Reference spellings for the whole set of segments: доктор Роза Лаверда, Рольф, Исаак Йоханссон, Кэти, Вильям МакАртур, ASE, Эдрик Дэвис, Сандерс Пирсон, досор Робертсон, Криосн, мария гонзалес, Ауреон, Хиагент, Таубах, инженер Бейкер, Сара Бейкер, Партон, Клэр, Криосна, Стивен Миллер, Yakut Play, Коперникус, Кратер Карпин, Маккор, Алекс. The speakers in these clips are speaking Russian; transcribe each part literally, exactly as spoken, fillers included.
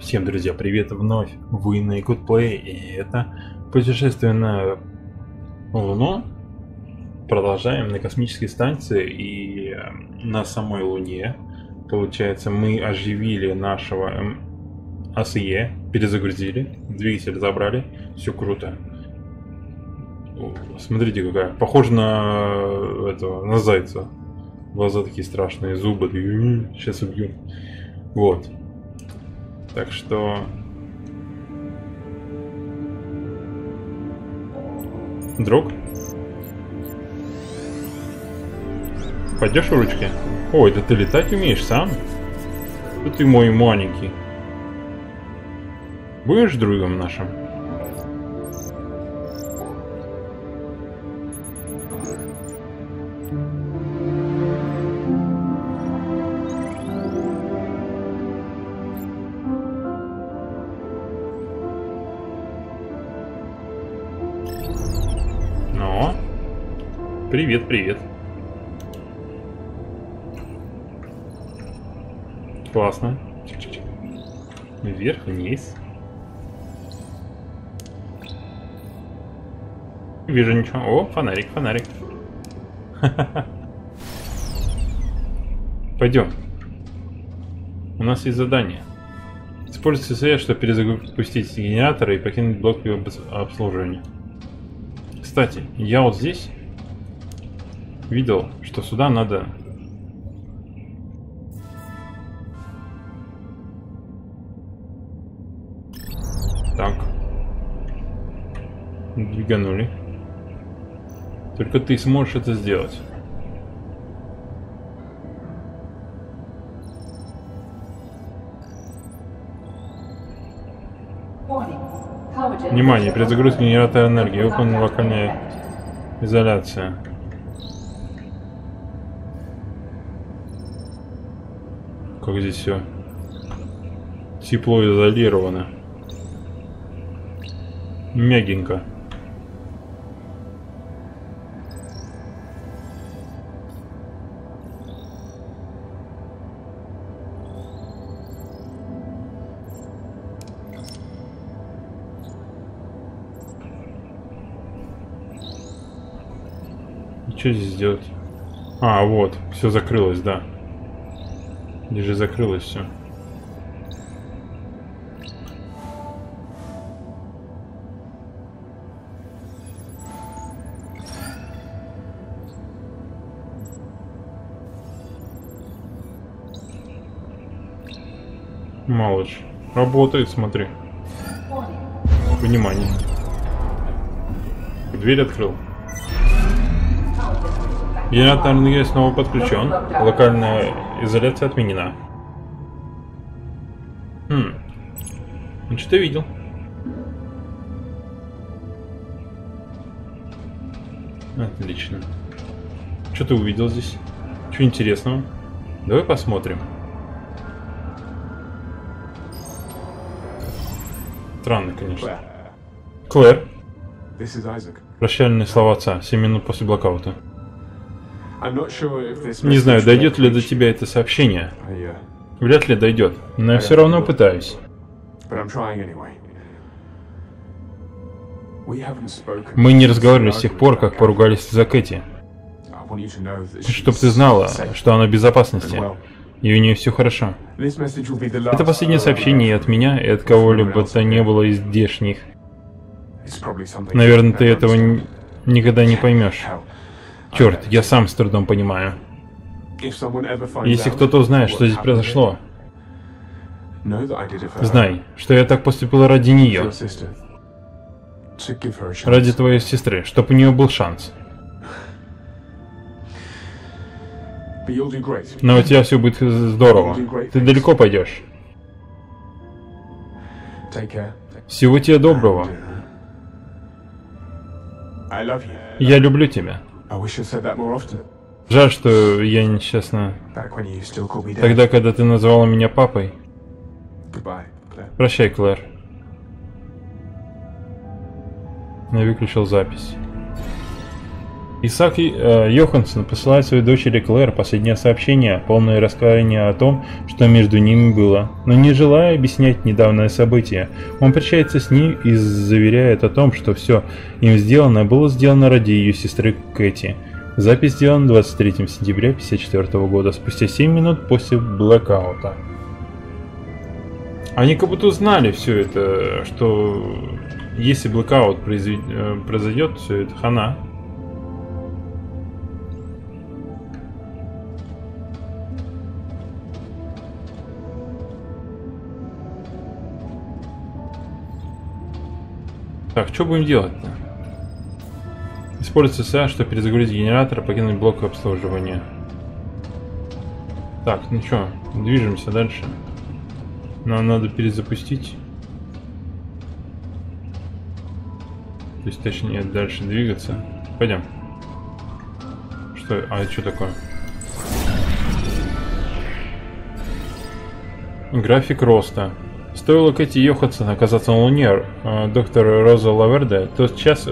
Всем, друзья, привет вновь, вы на Yakut Play, и это путешествие на Луну. Продолжаем на космической станции и на самой Луне. Получается, мы оживили нашего эй эс и, перезагрузили, двигатель забрали, все круто. Смотрите, какая, похожа на этого, на зайца. Глаза такие страшные, зубы, сейчас убью. Вот. Так что... Друг? Пойдешь в ручки? Ой, да ты летать умеешь сам? Да ты мой маленький. Будешь другом нашим? Привет, привет. Классно. Вверх, вниз. Вижу ничего. О, фонарик, фонарик. Пойдем. У нас есть задание. Используйте свет, чтобы перезапустить генератор и покинуть блок его обслуживания. Кстати, я вот здесь видел, что сюда надо... Так. Двиганули. Только ты сможешь это сделать. Внимание, перезагрузка генератора энергии. Выполнена локальная изоляция. Как здесь все тепло изолировано. Мягенько. И что здесь делать? А, вот, все закрылось, да. Здесь же закрылось все. Малыш. Работает, смотри. Внимание. Дверь открыл. Генератор энергии снова подключен. Локальная изоляция отменена. Хм. Ну что-то видел. Отлично. Что ты увидел здесь? Что интересного? Давай посмотрим. Странно, конечно. Клэр. Прощальные слова отца. Семь минут после блокаута. Не знаю, дойдет ли до тебя это сообщение. Вряд ли дойдет, но я все равно пытаюсь. Мы не разговаривали с тех пор, как поругались за Кэти. Чтоб ты знала, что она в безопасности, и у нее все хорошо. Это последнее сообщение от меня и от кого-либо то не было из здешних. Наверное, ты этого никогда не поймешь. Черт, я сам с трудом понимаю. Если кто-то узнает, что здесь произошло, знай, что я так поступила ради нее. Ради твоей сестры, чтобы у нее был шанс. Но у тебя все будет здорово. Ты далеко пойдешь. Всего тебе доброго. Я люблю тебя. Жаль, что я нечестно. Тогда, когда ты называла меня папой. Прощай, Клэр. Я выключил запись. Исаак Йоханссон посылает своей дочери Клэр последнее сообщение, полное раскаяния о том, что между ними было. Но не желая объяснять недавнее событие, он прощается с ней и заверяет о том, что все им сделано было сделано ради ее сестры Кэти. Запись сделана двадцать третьего сентября тысяча девятьсот пятьдесят четвёртого года, спустя семь минут после блэкаута. Они как будто знали все это, что если блэкаут произойдет, все это хана. Так, что будем делать-то? Используется СА, чтобы перезагрузить генератор и покинуть блок обслуживания. Так, ну что, движемся дальше. Нам надо перезапустить. То есть, точнее, дальше двигаться. Пойдем. Что? А это что такое? График роста. Стоило Кэти Йоханссон оказаться на Луне, доктор Роза Лаверда тотчас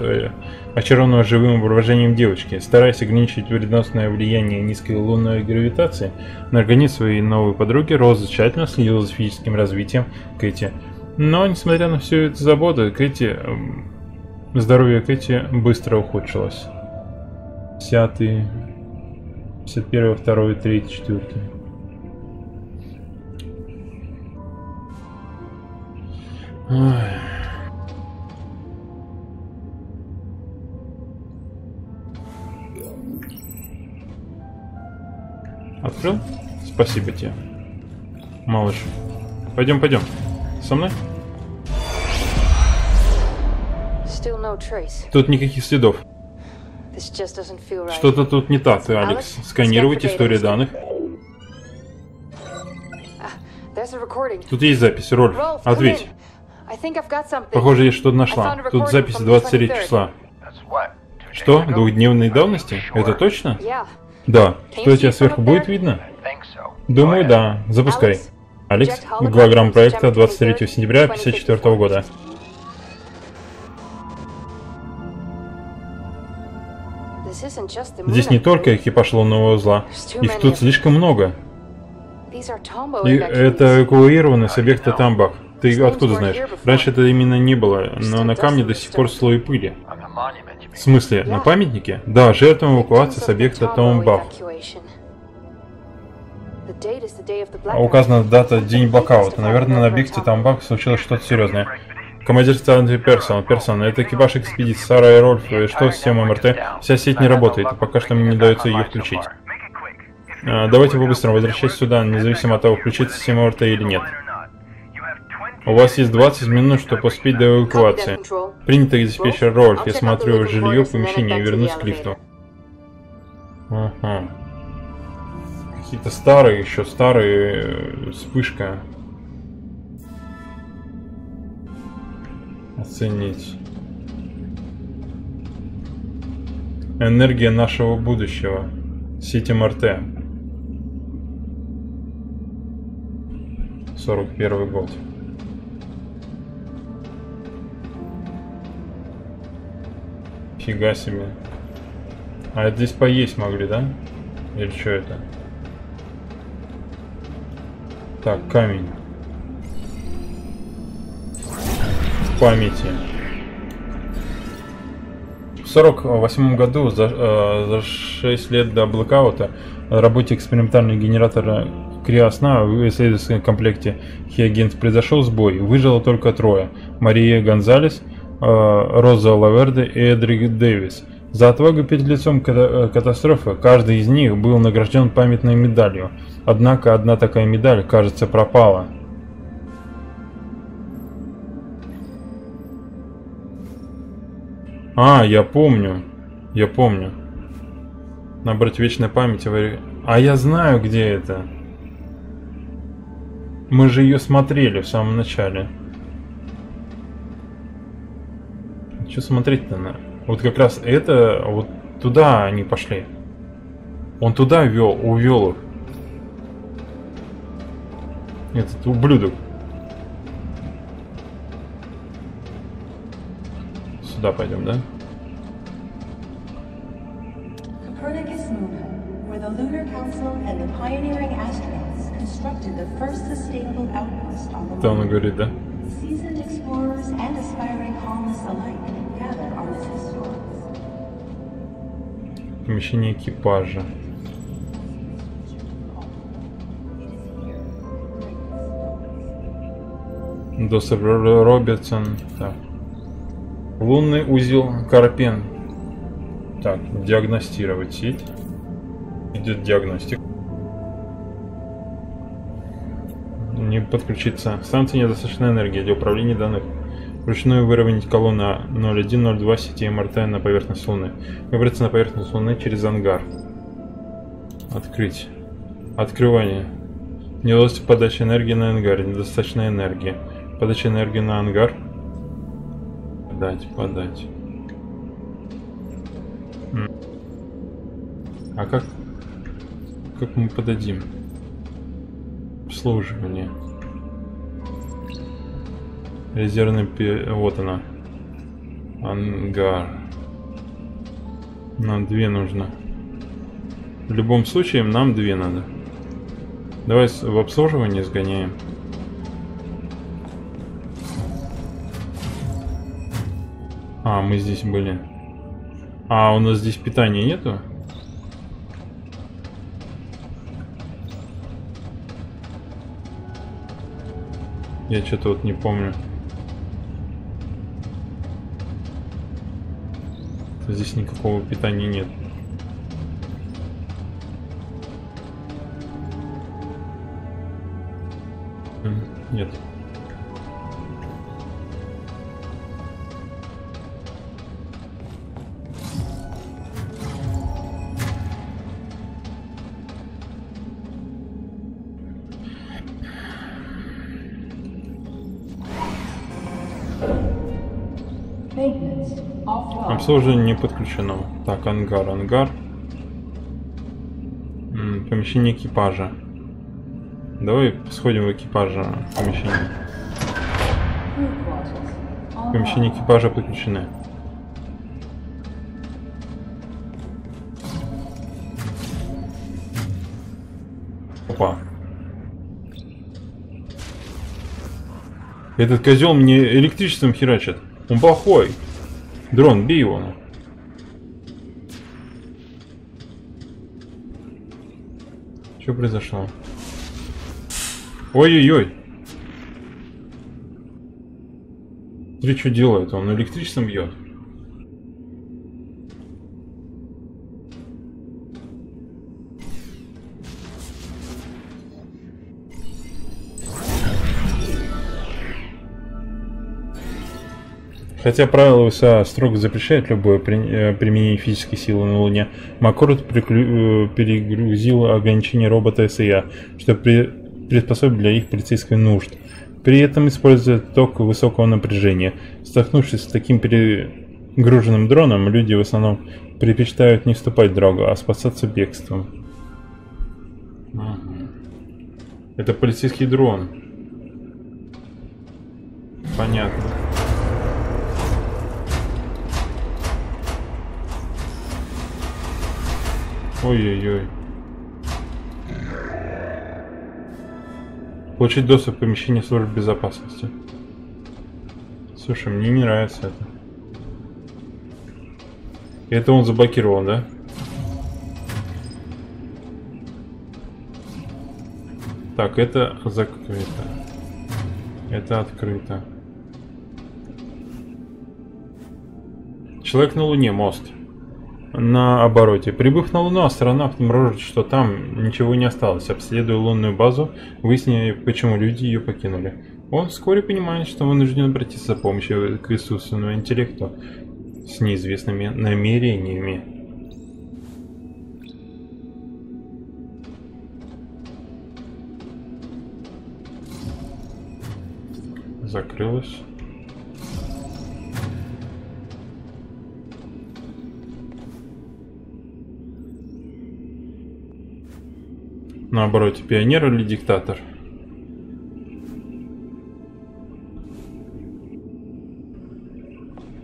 очарована живым воображением девочки, стараясь ограничить вредоносное влияние низкой лунной гравитации на организм своей новой подруги, Роза тщательно следила за физическим развитием Кэти. Но, несмотря на всю эту заботу, Кэти... здоровье Кэти быстро ухудшилось. десятый, пятьдесят первый, второй, третий, четвёртый. Ой. Открыл? Спасибо тебе, малыш. Пойдем, пойдем. Со мной? Тут никаких следов. Что-то тут не так, Алекс. Сканировать историю данных. Тут есть запись, Рольф. Ответь. Похоже, я что-то нашла. Тут запись двадцать третьего числа. Что? Двухдневной давности? Это точно? Да. Что у тебя сверху будет видно? Думаю, да. Запускай. Алекс, голограмма проекта двадцать третьего сентября тысяча девятьсот пятьдесят четвёртого года. Здесь не только экипаж лунного узла. Их тут слишком много. И это эвакуированы с объекта Таубах. Ты откуда знаешь? Раньше это именно не было, но на камне до сих пор слой пыли. В смысле, на памятнике? Да, жертвам эвакуации с объекта Таубах. Указана дата — день блокаута. Наверное, на объекте Таубах случилось что-то серьезное. Командир станции Персон, Персон, это экипаж экспедиции Сара и Рольф, и что с системой МРТ? Вся сеть не работает, и пока что мне не дается ее включить. А, давайте по-быстрому возвращайтесь сюда, независимо от того, включится система МРТ или нет. У вас есть двадцать минут, чтобы успеть до эвакуации. Принято, диспетчер Рольф. Я смотрю жилье, помещение и вернусь к лифту. Ага. Какие-то старые, еще старые. Вспышка. Оценить. Энергия нашего будущего. Сеть МРТ. сорок первый год. Фига себе. А это здесь поесть могли, да? Или что это? Так, камень. В памяти. В сорок восьмом году, за, э, за шесть лет до блэкаута, в работе экспериментального генератора Криосна в исследовательском комплекте Хиагент произошел сбой. Выжило только трое. Мария Гонзалес, Роза Лаверда и Эдрик Дэвис. За отвагу перед лицом катастрофы каждый из них был награжден памятной медалью. Однако одна такая медаль, кажется, пропала. А, я помню. Я помню. Набрать вечной памяти. А я знаю, где это. Мы же ее смотрели в самом начале. Что смотреть-то на? Вот как раз это, вот туда они пошли. Он туда вел, увел их. Этот ублюдок. Сюда пойдем, да? что она говорит, да? Помещение экипажа. Досор Робертсон. Так. Лунный узел Карпин. Так, диагностировать сеть. Идет диагностика. Не подключиться. К станции недостаточно энергии для управления данных. Вручную выровнять колонна ноль один ноль два сети МРТ на поверхность Луны. Выбраться на поверхность Луны через ангар. Открыть. Открывание. Не удалось подача энергии на ангар. Недостаточно энергии. Подача энергии на ангар. Подать, подать. А как? Как мы подадим? Обслуживание. Резервный пи... Вот она. Ангар. Нам две нужно. В любом случае нам две надо. Давай в обслуживание сгоняем. А, мы здесь были. А, у нас здесь питания нету? Я что-то вот не помню. Здесь никакого питания нет. Нет. Обслуживание не подключено. Так, ангар, ангар. М-м, помещение экипажа. Давай сходим в экипажа помещение. Помещение экипажа подключены. Опа. Этот козел мне электричеством херачит. Он плохой. Дрон, бей его. Что произошло? Ой-ой-ой. Смотри, что делает? Он электричеством бьет. Хотя правила ОСА строго запрещают любое применение физической силы на Луне, Маккор перегрузил ограничение робота АСЕ, что приспособил для их полицейских нужд. При этом используя ток высокого напряжения. Столкнувшись с таким перегруженным дроном, люди в основном предпочитают не вступать в драку, а спасаться бегством. Это полицейский дрон. Понятно. Ой-ой-ой. Получить доступ к помещению служб безопасности. Слушай, мне не нравится это. Это он заблокирован, да? Так, это закрыто. Это открыто. Человек на Луне, мост. На обороте. Прибыв на Луну, астронавт обнаружит, что там ничего не осталось. Обследуя лунную базу, выяснили, почему люди ее покинули. Он вскоре понимает, что вынужден обратиться за помощью к искусственному интеллекту с неизвестными намерениями. Закрылось. На обороте, пионер или диктатор?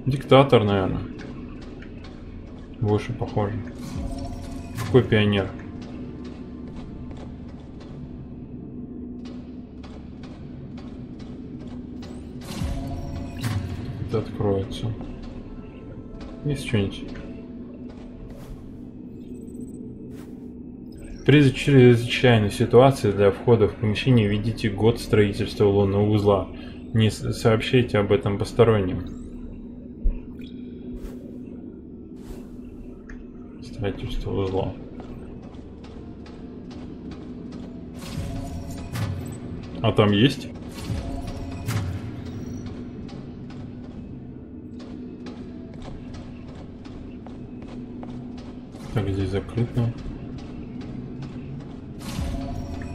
Диктатор, наверное. Больше похоже. Какой пионер? да откроется. Есть что-нибудь? При чрезвычайной ситуации для входа в помещение введите год строительства лунного узла. Не сообщайте об этом посторонним. Строительство узла. А там есть? Так, здесь закрыто.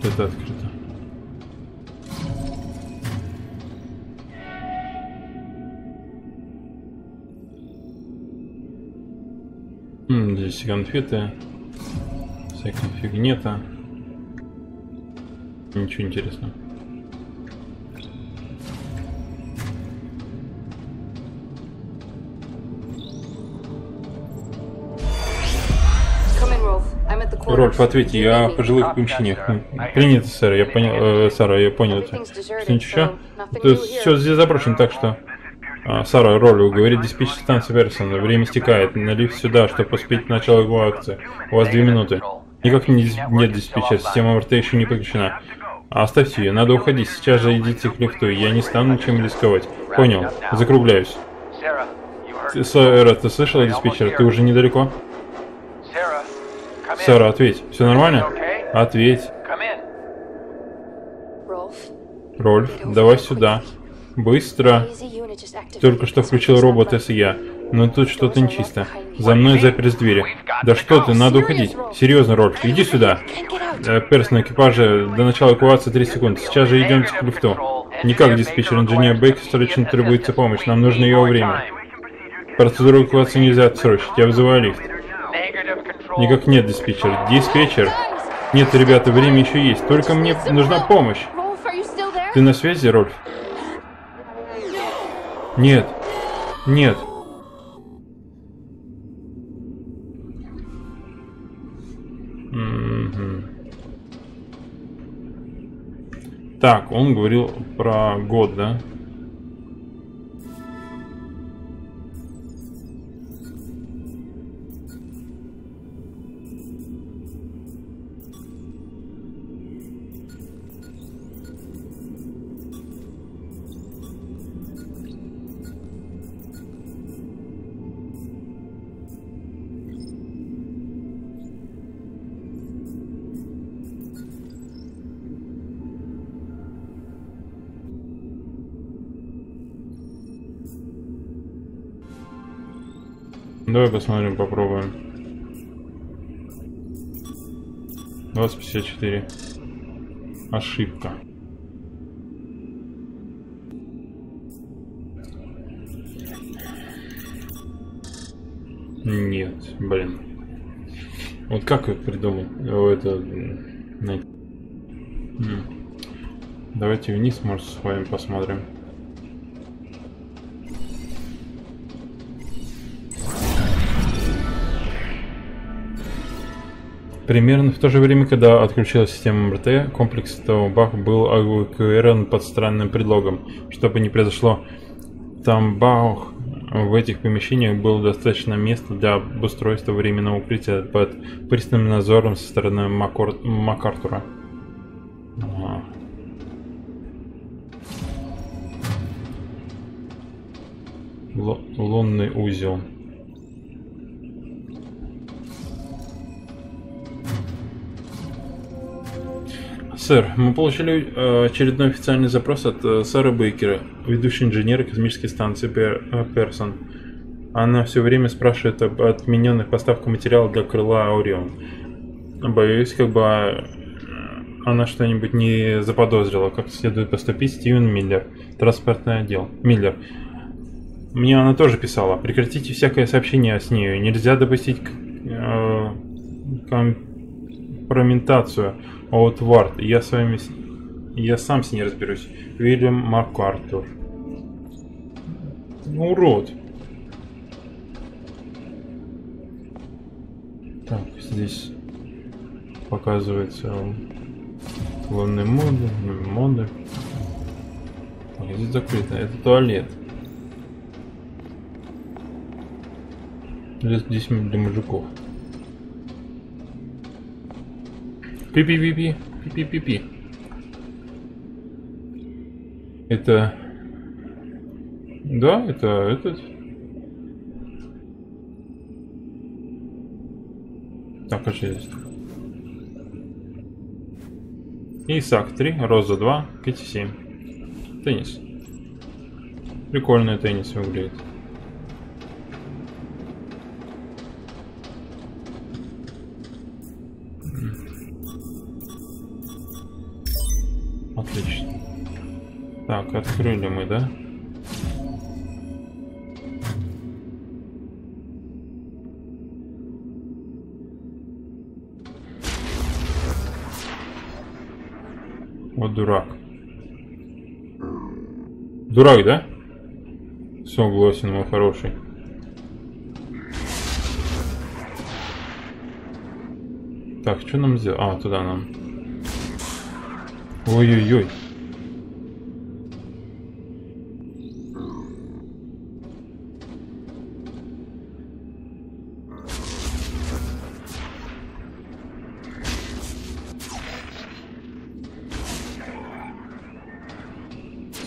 Это открыто. М-м, здесь конфеты, всякая фигнета. Ничего интересного. Рольф, ответь, я в пожилых помещениях. Принято, сэр, я понял, э, Сара, я понял. Что-нибудь еще? То все здесь заброшено, так что... А, Сара, Рольф, говорит диспетчер станции Версона. Время стекает. На лифт сюда, чтобы успеть начало его акции. У вас две минуты. Никак не дисп... нет диспетчера, система МРТ еще не подключена. Оставьте ее, надо уходить. Сейчас же идите к лифту, я не стану чем рисковать. Понял, закругляюсь. Сара, ты слышала диспетчера? Ты уже недалеко? Сара, ответь. Все нормально? Ответь. Рольф, давай сюда. Быстро. Только что включил робот АСЕ, но тут что-то нечисто. За мной заперлись двери. Да что ты, надо уходить. Серьезно, Рольф, иди сюда. Персон, экипажа, до начала эвакуации три секунды. Сейчас же идемте к лифту. Никак, диспетчер, инженер Бейкер, срочно требуется помощь. Нам нужно ее время. Процедуру эвакуации нельзя отсрочить. Я вызываю лифт. Никак нет, диспетчер. Диспетчер. Нет, ребята, время еще есть. Только мне нужна помощь. Ты на связи, Рольф? Нет. Нет. Mm-hmm. Так, он говорил про год, да? Давай посмотрим, попробуем. двадцать пятьдесят четыре. Ошибка. Нет, блин. Вот как я придумал? Это... Давайте вниз, может, с вами посмотрим. Примерно в то же время, когда отключилась система МРТ, комплекс Таубах был эвакуирован под странным предлогом. Что бы ни произошло, Таубах в этих помещениях было достаточно места для обустройства временного укрытия под пристальным надзором со стороны Маккор... МакАртура. Ага. Л... Лунный узел. Сэр, мы получили э, очередной официальный запрос от э, Сары Бейкера, ведущей инженера космической станции Персон. Она все время спрашивает об отмененных поставках материала для крыла Ауреон. Боюсь, как бы она что-нибудь не заподозрила, как следует поступить Стивен Миллер, транспортный отдел. Миллер. Мне она тоже писала. Прекратите всякое сообщение с нею. Нельзя допустить э, компрометацию. А вот Вард, я с вами, я сам с ней разберусь. Вильям МакАртур. Урод. Так, здесь показывается лунные моды, моды. Здесь закрыто, это туалет. десять минут для мужиков. Пи-пи-пи-пи. Пи-пи-пи-пи. Это... Да, это этот. Так, а что есть? Исаак три, Роза два, Кэти семь. Теннис. Прикольный теннис выглядит. Отлично. Так, открыли мы, да? Вот дурак. Дурак, да? Согласен, мой хороший. Так, что нам сделать? А, туда нам. Ой-ой-ой.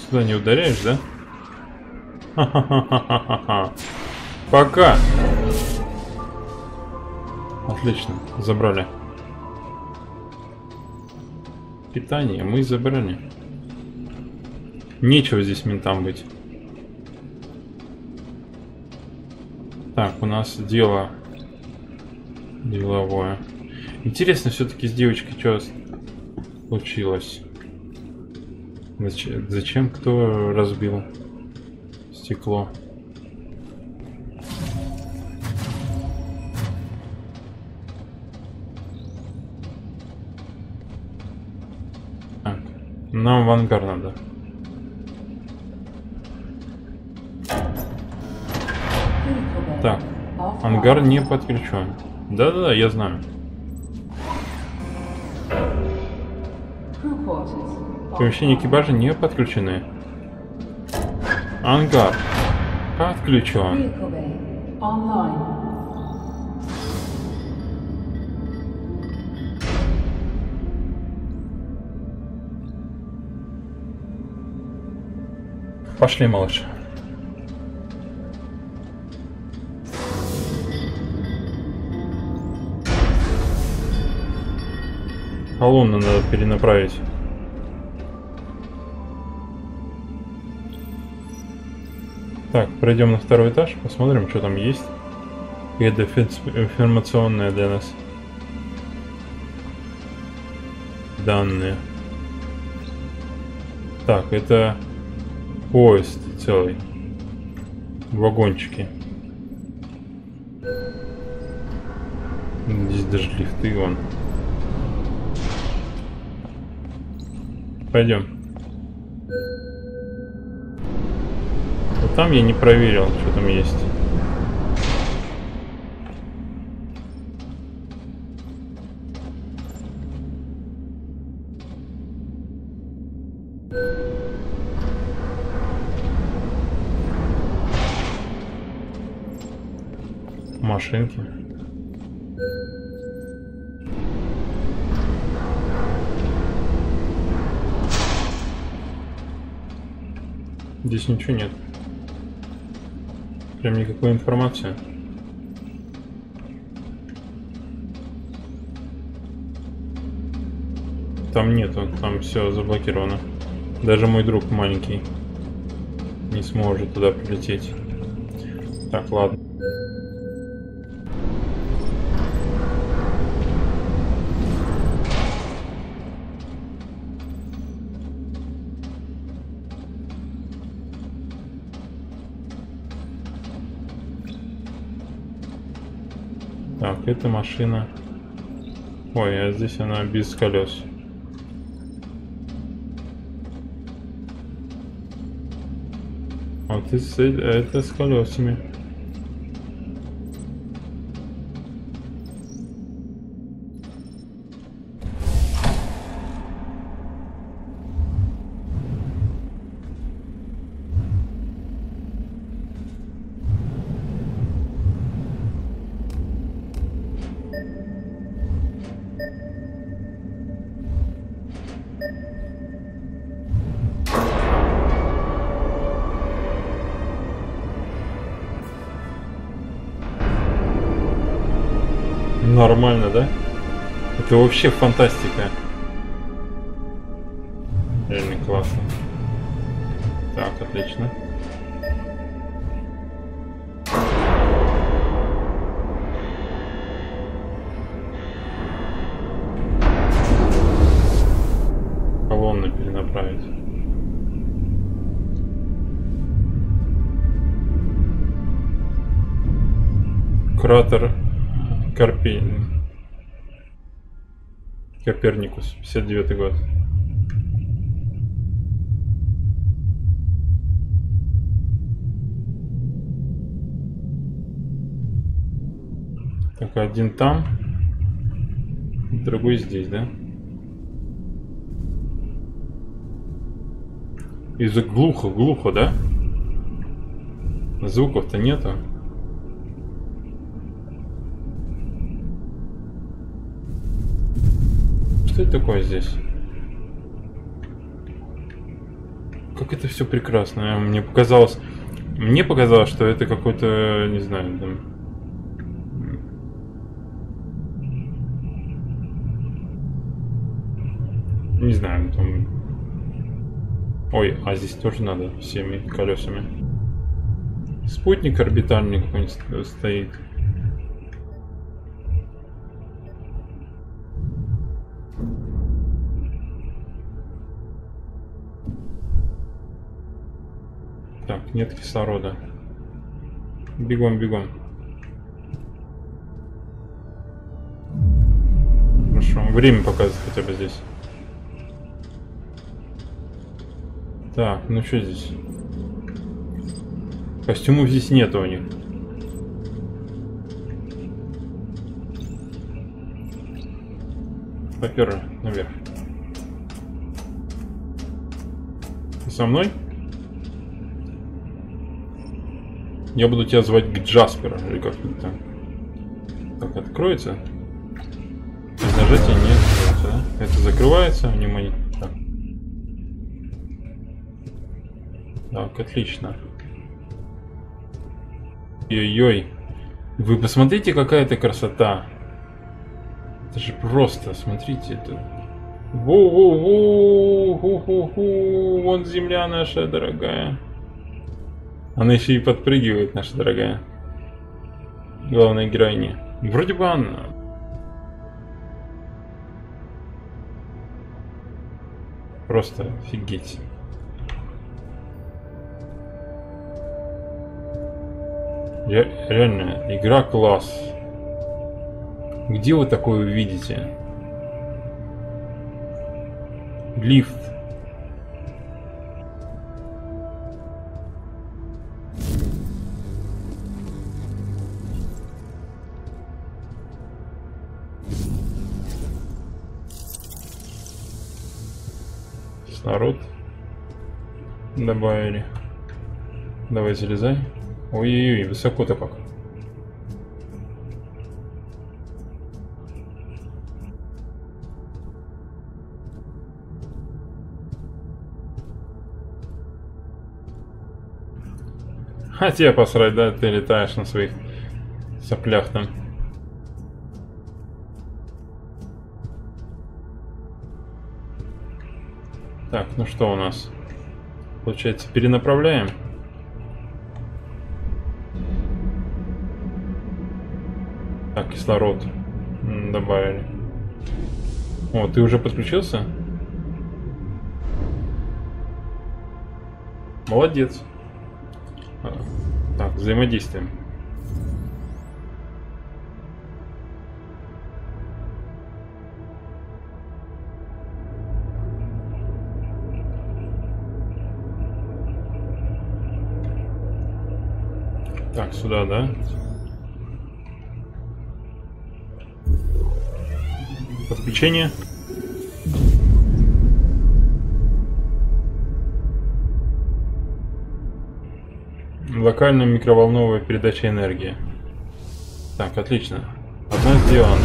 Сюда не ударяешь, да? Ха-ха-ха-ха-ха-ха. Пока. Отлично, забрали. Питание мы забрали. Нечего здесь ментам быть. Так, у нас дело деловое. Интересно, все-таки с девочкой что случилось? Зачем, зачем кто разбил стекло? Так, нам в ангар надо. Так, ангар не подключен. Да-да-да, я знаю. Помещение экипажа не подключены. Ангар подключен. Пошли, малыш. Колонну надо перенаправить. Так, пройдем на второй этаж, посмотрим, что там есть. Это информационное для нас. Данные. Так, это поезд целый. Вагончики. Здесь даже лифты вон. Пойдем. Там я не проверил, что там есть. Машинки. Здесь ничего нет. Прям никакой информации. Там нету, там все заблокировано. Даже мой друг маленький не сможет туда прилететь. Так, ладно. Эта машина. Ой, а здесь она без колес. Вот с... это с колесами. Нормально, да? Это вообще фантастика. Реально классно. Так, отлично. Колонны перенаправить. Кратер Карпин. Коперникус, пятьдесят девятый год. Так, один там, другой здесь, да? И глухо, глухо, да? Звуков-то нету. Что это такое здесь? Как это все прекрасно. Мне показалось, мне показалось, что это какой-то, не знаю, там... не знаю, там... Ой, а здесь тоже надо всеми колесами. Спутник орбитальный какой-нибудь стоит. Так, нет кислорода. Бегом, бегом. Хорошо, время показывает хотя бы здесь. Так, ну что здесь? Костюмов здесь нету у них. Поперли наверх. Ты со мной? Я буду тебя звать к Джасперу или как-нибудь там. Так, откроется. Без нажатия не откроется, да? Это закрывается, внимание. Так. Так, отлично. Ой-ой. Вы посмотрите, какая это красота. Это же просто, смотрите. Воу-воу-воу-ху-ху-ху. Вон земля наша дорогая. Она еще и подпрыгивает, наша дорогая. Главная героиня. Вроде бы она. Просто офигеть. Я, реально, игра класс. Где вы такое увидите? Лифт. Народ добавили. Давай залезай. Ой-ой-ой, высоко-то пока. А тебе посрать, да? Ты летаешь на своих соплях там. Так, ну что у нас? Получается, перенаправляем. Так, кислород добавили. О, ты уже подключился? Молодец. Так, взаимодействуем. Так, сюда, да? Подключение. Локальная микроволновая передача энергии. Так, отлично. Одна сделана.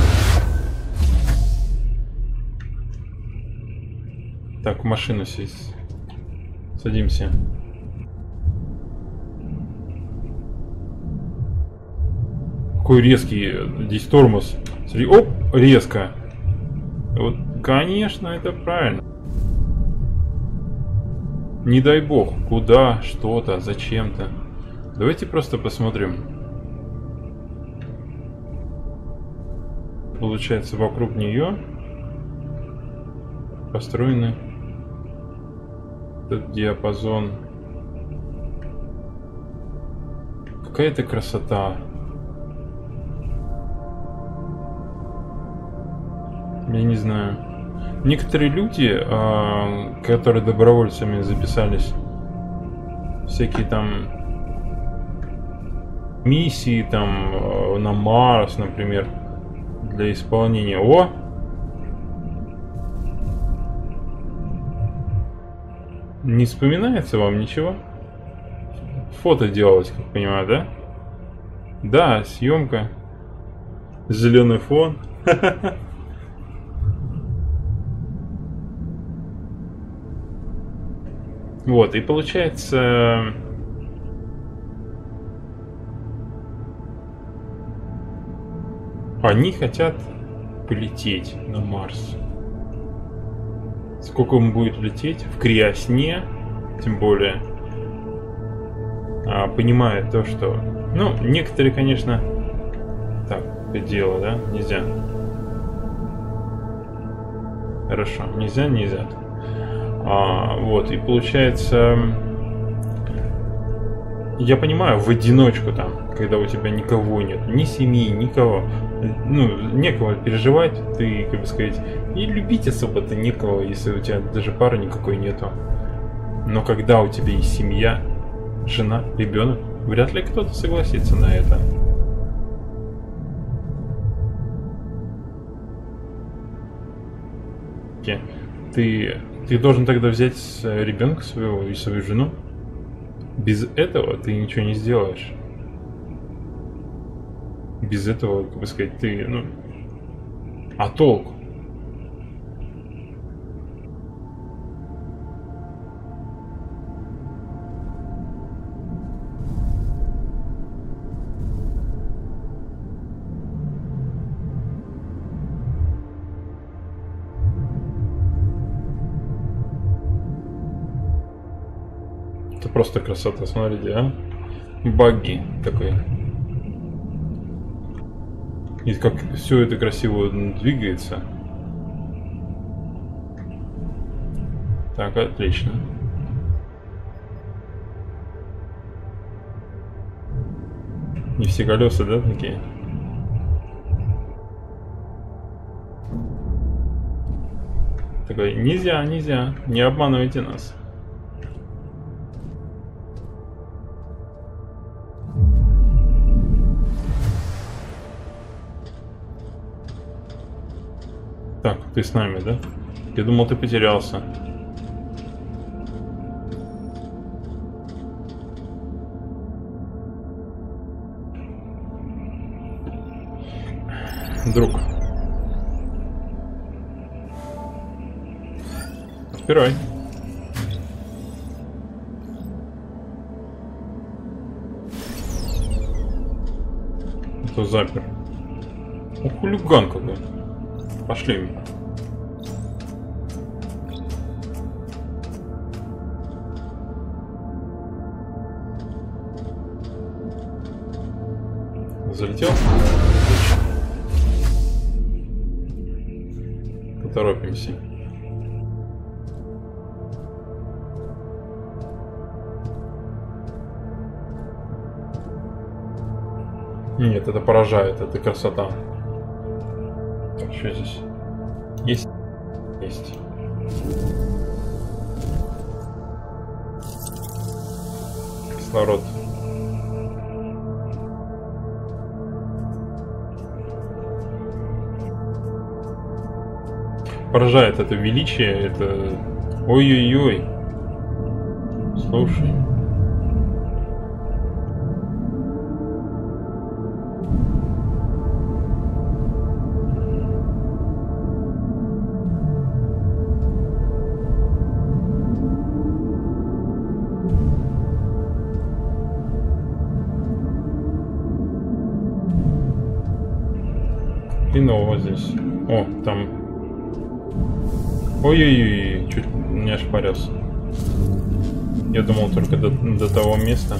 Так, в машину сесть. Садимся. какой резкий здесь тормоз. Смотри, оп, резко. Вот, конечно, это правильно. Не дай бог, куда, что-то, зачем-то. Давайте просто посмотрим. Получается, вокруг нее построены этот диапазон. Какая-то красота. Я не знаю. Некоторые люди, которые добровольцами записались, всякие там миссии там на Марс, например, для исполнения. О! Не вспоминается вам ничего? Фото делалось, как понимаю, да? Да, съемка. Зеленый фон. Вот, и получается... Они хотят полететь на Марс. Сколько он будет лететь? В Криосне, тем более. А, понимая то, что... Ну, некоторые, конечно... Так, это дело, да? Нельзя. Хорошо. Нельзя, нельзя. А, вот, и получается... Я понимаю, в одиночку там, когда у тебя никого нет, ни семьи, никого, ну, некого переживать, ты, как бы сказать, и любить особо-то некого, если у тебя даже пары никакой нету. Но когда у тебя есть семья, жена, ребенок, вряд ли кто-то согласится на это. Ты, ты должен тогда взять ребенка своего и свою жену. Без этого ты ничего не сделаешь. Без этого, как бы сказать, ты, ну... А толку? Просто красота, смотрите, а? Багги такой. И как все это красиво двигается. Так, отлично. Не все колеса, да, такие? Такой, нельзя, нельзя, не обманывайте нас. Так, ты с нами, да? Я думал, ты потерялся. Друг. Вперед. Кто запер? О, хулиган какой-то. Пошли. Залетел? Поторопимся. Нет, это поражает, это красота. Что здесь? Есть? Есть. Кислород. Поражает это величие, это... Ой-ой-ой. Слушай. И нового здесь. О, там. Ой-ой-ой, чуть не ошпарился. Я думал только до, до того места.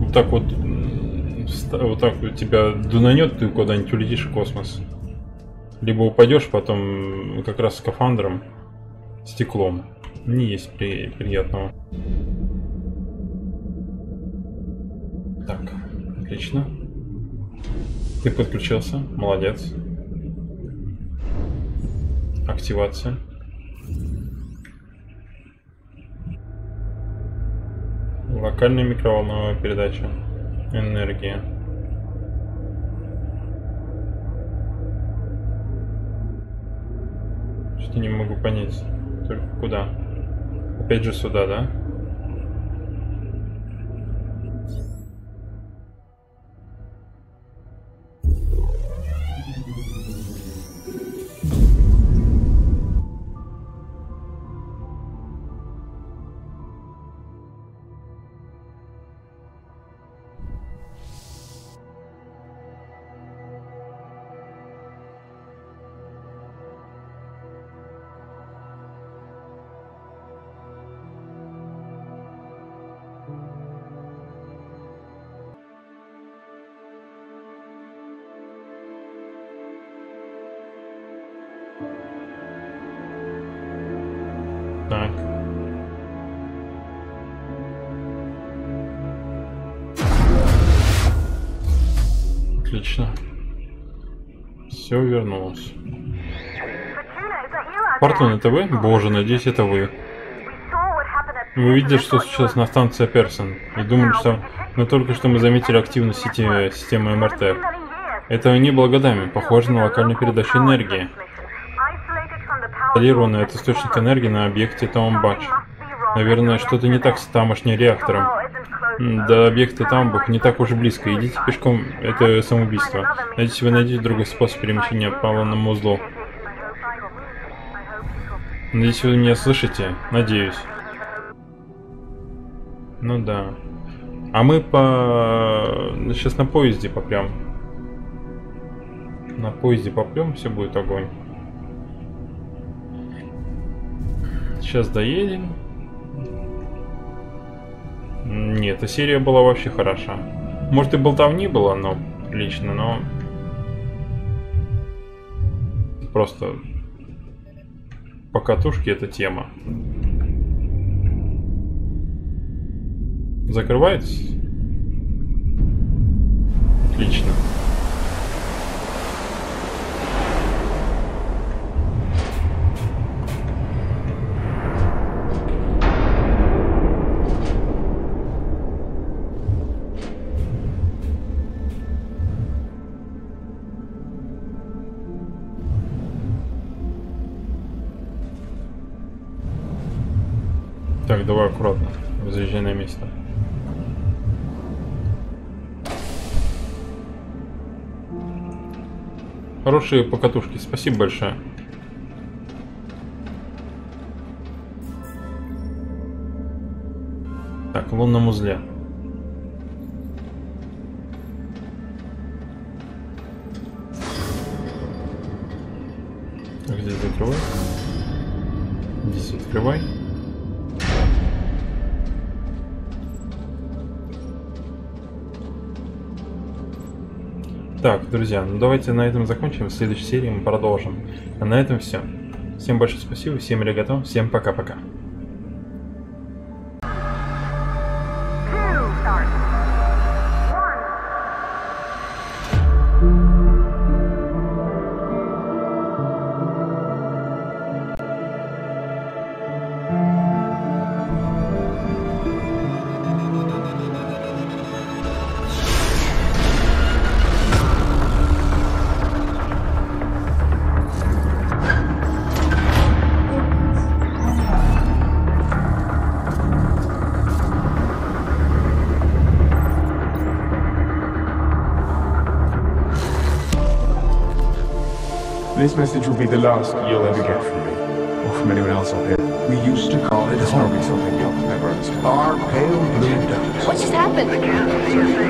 Вот так вот, вот так вот тебя дунанет, ты куда-нибудь улетишь в космос. Либо упадешь потом как раз скафандром, стеклом. Не есть при, приятного. Так, отлично. Ты подключился, молодец. Активация. Локальная микроволновая передача. Энергия. Что-то не могу понять. Только куда? Опять же сюда, да? Отлично. Все вернулось. Партон, это вы? Боже, надеюсь, это вы. Вы видели, что случилось на станции Пирсон, и думали, что... Но только что мы заметили активность сети... системы МРТ. Этого не было годами. Похоже на локальную передачу энергии, изолированную от источника энергии на объекте Таубах. Наверное, что-то не так с тамошним реактором. До объекта Таубах не так уж близко. Идите пешком, это самоубийство. Надеюсь, вы найдете другой способ перемещения по лунному узлу. Надеюсь, вы меня слышите? Надеюсь. Ну да. А мы по... Сейчас на поезде попрям. На поезде попрем, все будет огонь. Сейчас доедем. Нет, эта серия была вообще хороша. Может, и болтовни было, но лично, но... Просто... Покатушки — это тема. Закрывается? Отлично. Так, давай аккуратно, заезжай на место. Хорошие покатушки, спасибо большое. Так, в лунном узле. Так, здесь закрывай. Здесь открывай. Так, друзья, ну давайте на этом закончим. В следующей серии мы продолжим. А на этом все. Всем большое спасибо, всем ребятам, всем пока-пока. This message will be the last you'll ever get from me, or from anyone else up here. We used to call it horribly something else, never understood. Our pale blue dot. What just happened?